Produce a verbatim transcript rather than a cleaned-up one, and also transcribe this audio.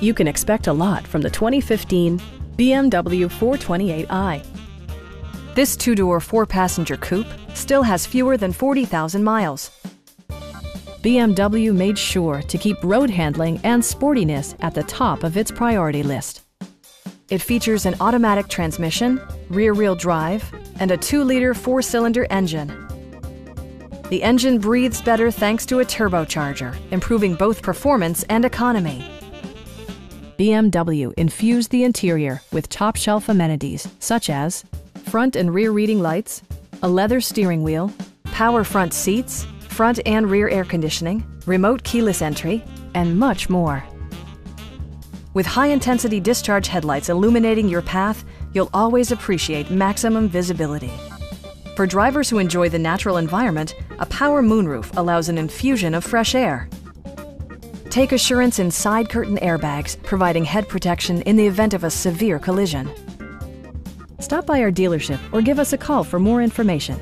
You can expect a lot from the twenty fifteen B M W four twenty-eight i. This two-door, four-passenger coupe still has fewer than forty thousand miles. B M W made sure to keep road handling and sportiness at the top of its priority list. It features an automatic transmission, rear-wheel drive, and a two-liter four-cylinder engine. The engine breathes better thanks to a turbocharger, improving both performance and economy. B M W infused the interior with top-shelf amenities such as front and rear reading lights, a leather steering wheel, power front seats, front and rear air conditioning, remote keyless entry, and much more. With high-intensity discharge headlights illuminating your path, you'll always appreciate maximum visibility. For drivers who enjoy the natural environment, a power moonroof allows an infusion of fresh air. Take assurance in side curtain airbags, providing head protection in the event of a severe collision. Stop by our dealership or give us a call for more information.